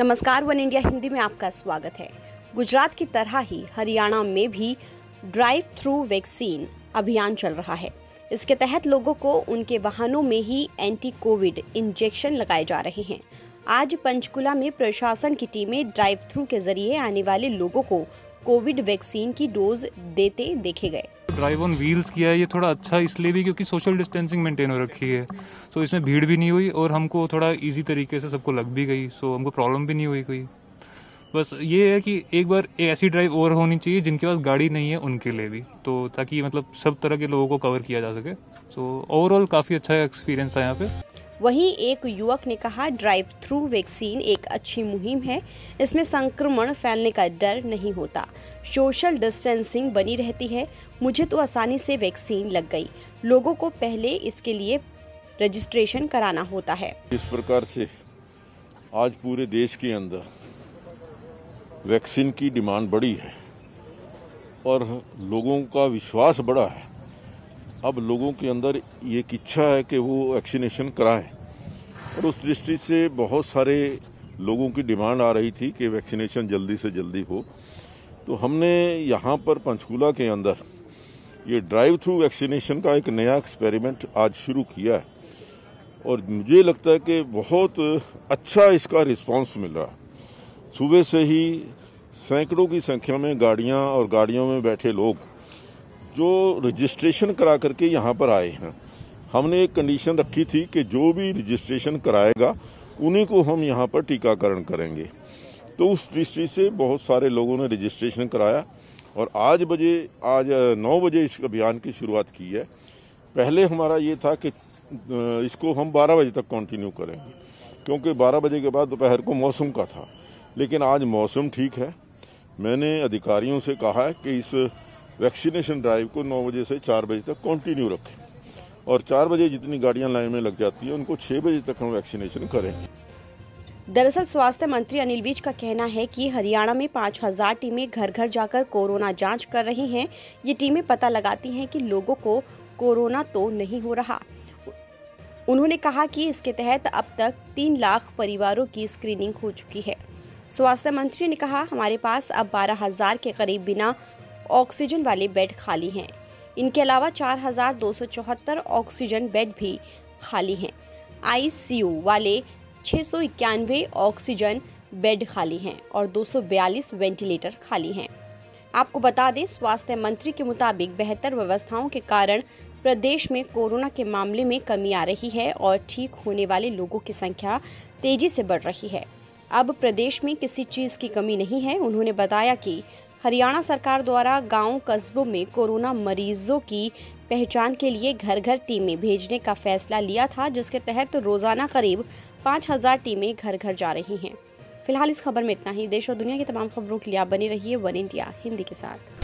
नमस्कार, one India Hindi में आपका स्वागत है। गुजरात की तरह ही हरियाणा में भी ड्राइव थ्रू वैक्सीन अभियान चल रहा है। इसके तहत लोगों को उनके वाहनों में ही एंटी कोविड इंजेक्शन लगाए जा रहे हैं। आज पंचकुला में प्रशासन की टीमें ड्राइव थ्रू के जरिए आने वाले लोगों को कोविड वैक्सीन की डोज देते देखे गए। ड्राइव ऑन व्हील्स किया है ये थोड़ा अच्छा इसलिए भी क्योंकि सोशल डिस्टेंसिंग मेंटेन हो रखी है, तो इसमें भीड़ भी नहीं हुई और हमको थोड़ा इजी तरीके से सबको लग भी गई, सो हमको प्रॉब्लम भी नहीं हुई कोई। बस ये है कि एक बार ऐसी ड्राइव और होनी चाहिए जिनके पास गाड़ी नहीं है उनके लिए भी, तो ताकि मतलब सब तरह के लोगों को कवर किया जा सके। सो ओवरऑल काफ़ी अच्छा एक्सपीरियंस था यहाँ पे। वहीं एक युवक ने कहा, ड्राइव थ्रू वैक्सीन एक अच्छी मुहिम है, इसमें संक्रमण फैलने का डर नहीं होता, सोशल डिस्टेंसिंग बनी रहती है। मुझे तो आसानी से वैक्सीन लग गई। लोगों को पहले इसके लिए रजिस्ट्रेशन कराना होता है। इस प्रकार से आज पूरे देश के अंदर वैक्सीन की डिमांड बढ़ी है और लोगों का विश्वास बढ़ा है। अब लोगों के अंदर ये इच्छा है कि वो वैक्सीनेशन कराएं और उस दृष्टि से बहुत सारे लोगों की डिमांड आ रही थी कि वैक्सीनेशन जल्दी से जल्दी हो, तो हमने यहाँ पर पंचकूला के अंदर ये ड्राइव थ्रू वैक्सीनेशन का एक नया एक्सपेरिमेंट आज शुरू किया है और मुझे लगता है कि बहुत अच्छा इसका रिस्पांस मिल रहा है। सुबह से ही सैकड़ों की संख्या में गाड़ियाँ और गाड़ियों में बैठे लोग जो रजिस्ट्रेशन करा करके यहाँ पर आए हैं। हमने एक कंडीशन रखी थी कि जो भी रजिस्ट्रेशन कराएगा उन्हीं को हम यहाँ पर टीकाकरण करेंगे, तो उस दृष्टि से बहुत सारे लोगों ने रजिस्ट्रेशन कराया और आज 9 बजे इस अभियान की शुरुआत की है। पहले हमारा ये था कि इसको हम 12 बजे तक कंटिन्यू करेंगे क्योंकि 12 बजे के बाद दोपहर को मौसम का था, लेकिन आज मौसम ठीक है। मैंने अधिकारियों से कहा है कि इस वैक्सीनेशन ड्राइव को 9 बजे से 4 बजे तक कंटिन्यू रखें और 4 बजे जितनी गाड़ियां लाइन में लग जाती हैं उनको 6 बजे तक हम वैक्सीनेशन करेंगे। दरअसल स्वास्थ्य मंत्री अनिल विज का कहना है कि हरियाणा में 5000 टीमें घर घर जाकर कोरोना जांच कर रही हैं। ये टीमें पता लगाती हैं कि लोगों को कोरोना तो नहीं हो रहा। उन्होंने कहा कि इसके तहत अब तक 3 लाख परिवारों की स्क्रीनिंग हो चुकी है। स्वास्थ्य मंत्री ने कहा, हमारे पास अब 12000 के करीब बिना ऑक्सीजन वाले बेड खाली हैं। इनके अलावा 4274 ऑक्सीजन बेड भी खाली हैं। आईसीयू वाले 691 ऑक्सीजन बेड खाली हैं और 242 वेंटिलेटर खाली हैं। आपको बता दें, स्वास्थ्य मंत्री के मुताबिक बेहतर व्यवस्थाओं के कारण प्रदेश में कोरोना के मामले में कमी आ रही है और ठीक होने वाले लोगों की संख्या तेजी से बढ़ रही है। अब प्रदेश में किसी चीज़ की कमी नहीं है। उन्होंने बताया कि हरियाणा सरकार द्वारा गांव कस्बों में कोरोना मरीजों की पहचान के लिए घर घर टीमें भेजने का फैसला लिया था, जिसके तहत रोजाना करीब 5000 टीमें घर घर जा रही हैं। फिलहाल इस खबर में इतना ही। देश और दुनिया की तमाम खबरों के लिए आप बने रहिए वन इंडिया हिंदी के साथ।